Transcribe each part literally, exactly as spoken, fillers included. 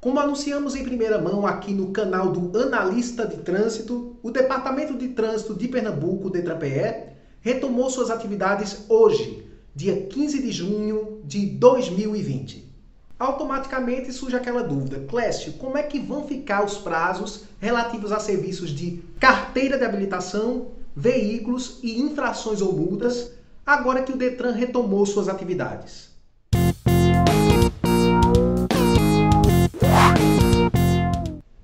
Como anunciamos em primeira mão aqui no canal do Analista de Trânsito, o Departamento de Trânsito de Pernambuco, Detran P E, retomou suas atividades hoje, dia quinze de junho de dois mil e vinte. Automaticamente surge aquela dúvida: Clécio, como é que vão ficar os prazos relativos a serviços de carteira de habilitação, veículos e infrações ou multas, agora que o Detran retomou suas atividades?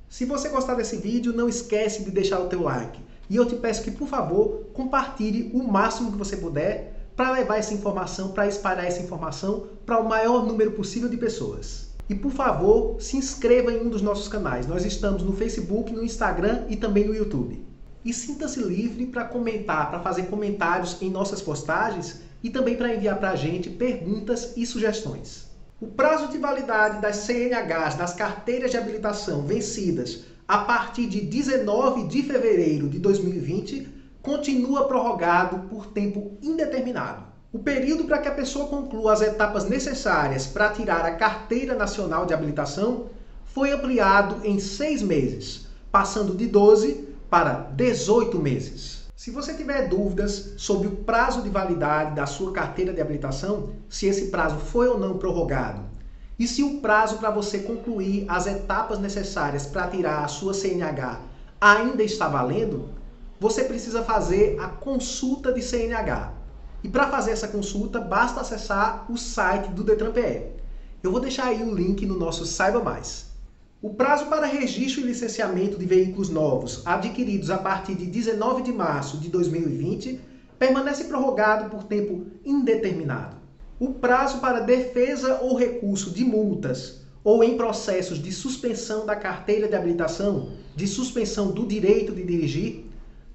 Se você gostar desse vídeo, não esquece de deixar o teu like. E eu te peço que, por favor, compartilhe o máximo que você puder para levar essa informação, para espalhar essa informação para o maior número possível de pessoas. E, por favor, se inscreva em um dos nossos canais. Nós estamos no Facebook, no Instagram e também no YouTube. E sinta-se livre para comentar, para fazer comentários em nossas postagens e também para enviar para a gente perguntas e sugestões. O prazo de validade das C N Hs, das carteiras de habilitação vencidas a partir de dezenove de fevereiro de dois mil e vinte, continua prorrogado por tempo indeterminado. O período para que a pessoa conclua as etapas necessárias para tirar a Carteira Nacional de Habilitação foi ampliado em seis meses, passando de doze para dezoito meses. Se você tiver dúvidas sobre o prazo de validade da sua carteira de habilitação, se esse prazo foi ou não prorrogado, e se o prazo para você concluir as etapas necessárias para tirar a sua C N H ainda está valendo, você precisa fazer a consulta de C N H. E para fazer essa consulta, basta acessar o site do Detran P E. Eu vou deixar aí o link no nosso Saiba Mais. O prazo para registro e licenciamento de veículos novos adquiridos a partir de dezenove de março de dois mil e vinte permanece prorrogado por tempo indeterminado. O prazo para defesa ou recurso de multas ou em processos de suspensão da carteira de habilitação, de suspensão do direito de dirigir,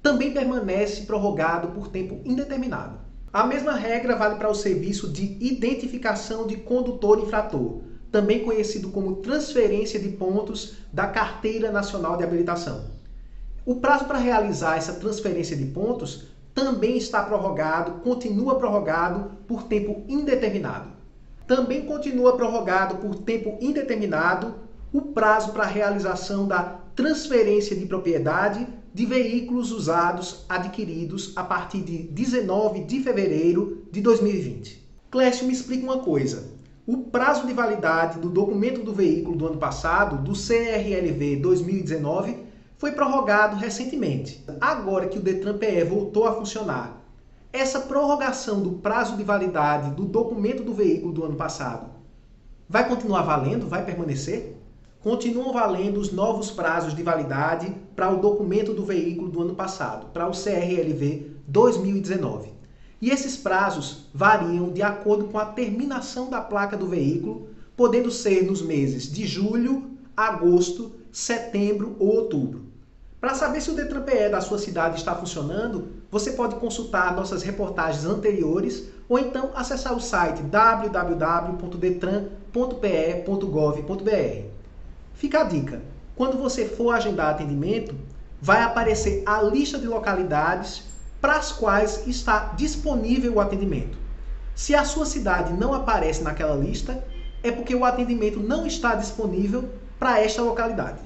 também permanece prorrogado por tempo indeterminado. A mesma regra vale para o serviço de identificação de condutor infrator, também conhecido como transferência de pontos da Carteira Nacional de Habilitação. O prazo para realizar essa transferência de pontos também está prorrogado, continua prorrogado por tempo indeterminado. Também continua prorrogado por tempo indeterminado o prazo para realização da transferência de propriedade de veículos usados adquiridos a partir de dezenove de fevereiro de dois mil e vinte. Clécio, me explica uma coisa. O prazo de validade do documento do veículo do ano passado, do C R L V dois mil e dezenove, foi prorrogado recentemente. Agora que o Detran P E voltou a funcionar, essa prorrogação do prazo de validade do documento do veículo do ano passado vai continuar valendo? Vai permanecer? Continuam valendo os novos prazos de validade para o documento do veículo do ano passado, para o C R L V dois mil e dezenove. E esses prazos variam de acordo com a terminação da placa do veículo, podendo ser nos meses de julho, agosto, setembro ou outubro. Para saber se o Detran P E da sua cidade está funcionando, você pode consultar nossas reportagens anteriores ou então acessar o site w w w ponto detran ponto p e ponto gov ponto br. Fica a dica: quando você for agendar atendimento, vai aparecer a lista de localidades para as quais está disponível o atendimento. Se a sua cidade não aparece naquela lista, é porque o atendimento não está disponível para esta localidade.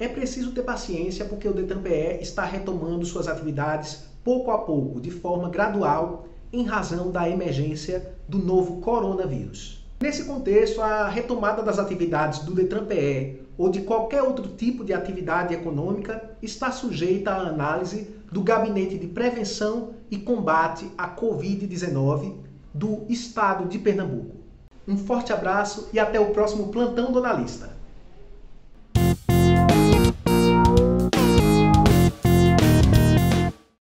É preciso ter paciência, porque o Detran P E está retomando suas atividades pouco a pouco, de forma gradual, em razão da emergência do novo coronavírus. Nesse contexto, a retomada das atividades do Detran P E ou de qualquer outro tipo de atividade econômica está sujeita à análise do Gabinete de Prevenção e Combate à Covid dezenove do Estado de Pernambuco. Um forte abraço e até o próximo Plantão do Analista.